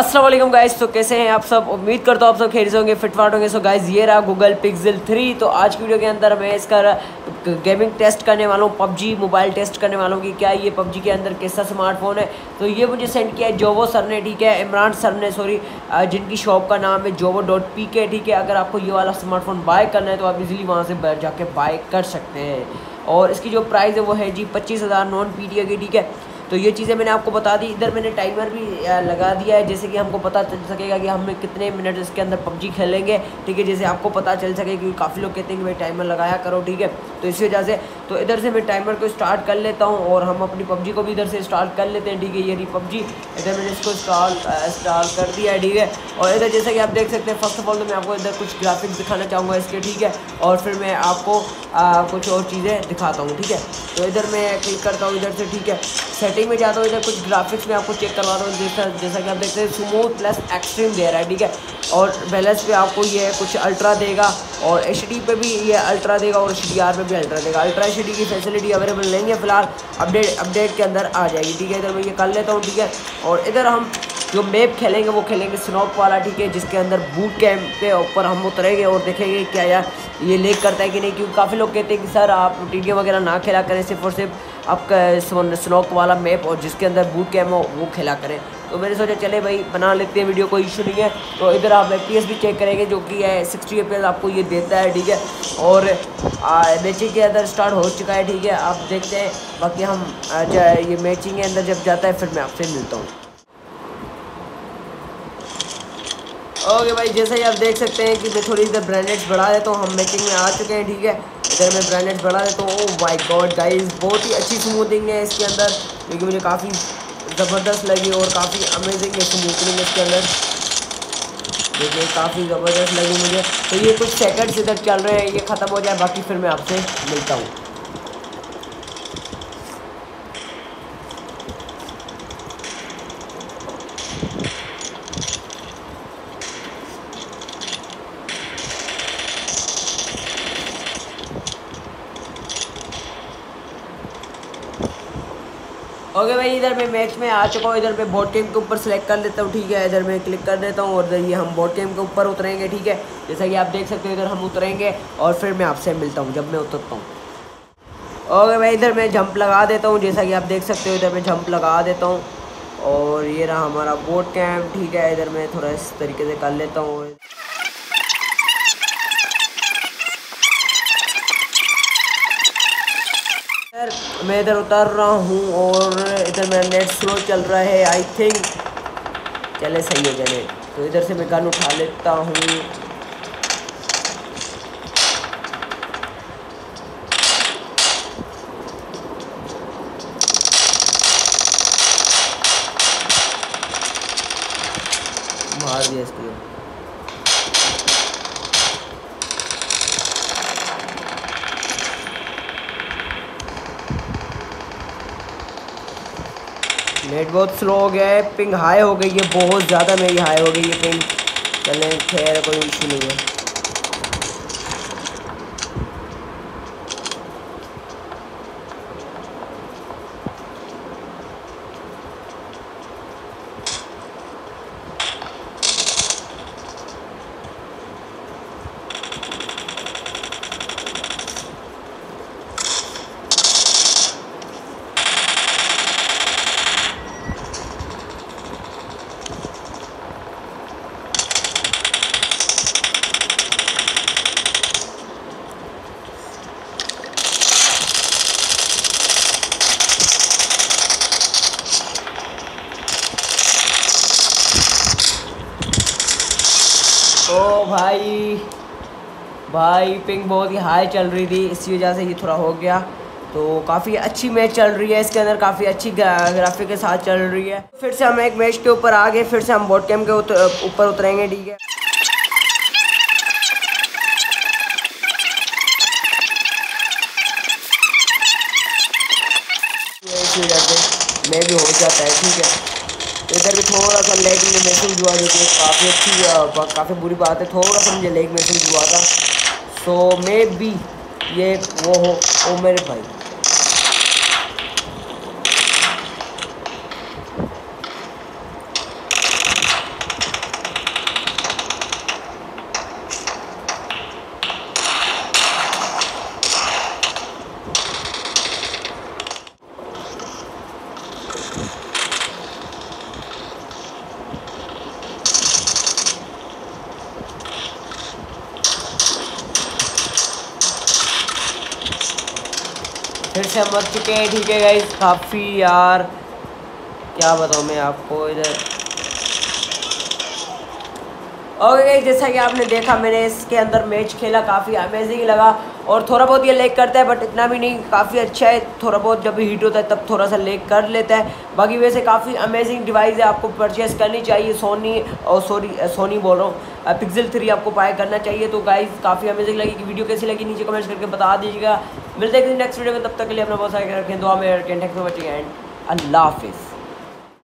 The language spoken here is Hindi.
अस्सलाम वालेकुम गाइस। तो कैसे हैं आप सब? उम्मीद करता हूँ आप सब खैरियत होंगे, फिटफाट होंगे। सो गाइस ये रहा गूगल पिक्सल 3। तो आज की वीडियो के अंदर मैं इसका गेमिंग टेस्ट करने वाला हूँ, पबजी मोबाइल टेस्ट करने वाला हूँ कि क्या ये पबजी के अंदर कैसा स्मार्टफोन है। तो ये मुझे सेंड किया है जोवो सर ने, ठीक है, इमरान सर ने, सॉरी, जिनकी शॉप का नाम है Jovo.PK, ठीक है। अगर आपको ये वाला स्मार्टफोन बाय करना है तो आप इजीली वहाँ से जाके बाय कर सकते हैं। और इसकी जो प्राइस है वो है जी 25,000 नॉन PTA की, ठीक है। तो ये चीज़ें मैंने आपको बता दी। इधर मैंने टाइमर भी लगा दिया है, जैसे कि हमको पता चल सकेगा कि हम कितने मिनट इसके अंदर पबजी खेलेंगे, ठीक है, जैसे आपको पता चल सके, क्योंकि काफ़ी लोग कहते हैं कि भाई टाइमर लगाया करो, ठीक है। तो इसी वजह से तो इधर से मैं टाइमर को स्टार्ट कर लेता हूँ और हम अपनी पबजी को भी इधर से स्टार्ट कर लेते हैं, ठीक है। ये रही पबजी, इधर मैंने इसको स्टार्ट कर दिया है, ठीक है। और इधर जैसा कि आप देख सकते हैं, फर्स्ट ऑफ ऑल तो मैं आपको इधर कुछ ग्राफिक्स दिखाना चाहूँगा इसके, ठीक है, और फिर मैं आपको कुछ और चीज़ें दिखाता हूँ, ठीक है। तो इधर मैं क्लिक करता हूँ इधर से, ठीक है, सेटिंग में जाता हूँ, इधर कुछ ग्राफिक्स में आपको चेक करवा रहा हूँ। जैसा कि आप देखते हैं स्मूथ प्लस एक्सट्रीम दे रहा है, ठीक है। और बैलेंस पे आपको ये कुछ अल्ट्रा देगा और HD पे भी ये अल्ट्रा देगा और HDR पे भी अल्ट्रा देगा। अल्ट्रा HD की फैसिलिटी अवेलेबल नहीं है फिलहाल, अपडेट के अंदर आ जाएगी, ठीक है। इधर मैं ये कर लेता हूँ, ठीक है। और इधर हम जो मैप खेलेंगे वो खेलेंगे स्नॉप वाला, ठीक है, जिसके अंदर बूट कैम्प के ऊपर हम उतरेंगे और देखेंगे क्या यार ये लेक करता है कि नहीं, क्योंकि काफ़ी लोग कहते हैं कि सर आप TDA वगैरह ना खेला करें, सिर्फ और सिर्फ आपका स्नॉप वाला मैप और जिसके अंदर बूट कैम्प हो वो खेला करें। तो मैंने सोचा चले भाई बना लेते हैं वीडियो, कोई इशू नहीं है। तो इधर आप FPS भी चेक करेंगे जो कि है 60 FPS आपको ये देता है, ठीक है। और मैचिंग के अंदर स्टार्ट हो चुका है, ठीक है, आप देखते हैं। बाकी हम ये मैचिंग के अंदर जब जाता है फिर मैं आपसे मिलता हूँ। ओके भाई, जैसे ही आप देख सकते हैं कि मैं थोड़ी इधर ब्रांडेड्स बढ़ा देता हूँ, हम मैचिंग में आ चुके हैं, ठीक है। इधर मैं ब्रांडेड्स बढ़ा देता हूँ। ओह माय गॉड गाइस, बहुत ही अच्छी स्मूथिंग है इसके अंदर, क्योंकि मुझे काफ़ी ज़बरदस्त लगी और काफ़ी अमेजिंग है स्मूथिंग इसके अंदर, देखिए काफ़ी ज़बरदस्त लगी मुझे। तो ये कुछ सेकंड्स इधर चल रहे हैं, ये ख़त्म हो जाए बाकी फिर मैं आपसे मिलता हूँ। ओके भाई, इधर मैं मैच में आ चुका हूँ। इधर मैं बोट गेम के ऊपर सेलेक्ट कर लेता हूँ, ठीक है। इधर मैं क्लिक कर देता हूँ और इधर ये हम बोट गेम के ऊपर उतरेंगे, ठीक है। जैसा कि आप देख सकते हो इधर हम उतरेंगे और फिर मैं आपसे मिलता हूँ जब मैं उतरता हूँ। ओके भाई, इधर मैं जंप लगा देता हूँ, जैसा कि आप देख सकते हो इधर मैं जंप लगा देता हूँ। और ये रहा हमारा बोट कैम्प, ठीक है। इधर मैं थोड़ा इस तरीके से कर लेता हूँ। मैं इधर उतर रहा हूँ और इधर मेरा नेट स्लो चल रहा है, आई थिंक चले सही हो जाने। तो इधर से मैं गन उठा लेता हूँ। मार दिया इसको। नेट बहुत स्लो हो गया है, पिंग हाई हो गई है, बहुत ज़्यादा मेरी हाई हो गई है पिंग। चलें खैर कोई इशू नहीं है। ओ भाई पिंग बहुत ही हाई चल रही थी, इसी वजह से ये थोड़ा हो गया। तो काफ़ी अच्छी मैच चल रही है इसके अंदर, काफ़ी अच्छी ग्राफिक के साथ चल रही है। फिर से हम एक मैच के ऊपर आ गए, फिर से हम बोट कैम्प के ऊपर उतरेंगे, ठीक है। इसी वजह से मैं भी हो जाता है, ठीक है। इधर भी थोड़ा सा लेग में महसूस हुआ, जो कि काफ़ी अच्छी काफ़ी बुरी बात है। थोड़ा सा मुझे लेग महसूस हुआ था, सो मे बी ये वो हो। ओ मेरे भाई, फिर से हम बच चुके हैं। ठीक है गाइस, काफ़ी यार क्या बताऊँ मैं आपको इधर। ओके गाइस, जैसा कि आपने देखा मैंने इसके अंदर मैच खेला, काफ़ी अमेजिंग लगा। और थोड़ा बहुत ये लेग करता है बट इतना भी नहीं, काफ़ी अच्छा है। थोड़ा बहुत जब भी हीट होता है तब थोड़ा सा लेग कर लेता है। बाकी वैसे काफ़ी अमेजिंग डिवाइस है, आपको परचेज़ करनी चाहिए। सोनी और सोनी बोल रहा हूँ, पिक्सल 3 आपको बाय करना चाहिए। तो गाइस काफ़ी अमेजिंग लगी। वीडियो कैसी लगी नीचे कमेंट्स करके बता दीजिएगा। मिलते हैं नेक्स्ट वीडियो में, तब तक के लिए अपना बहुत सारा रखें, दुआ में रखें। थैंक्स फॉर वॉचिंग एंड अल्लाह हाफिज़।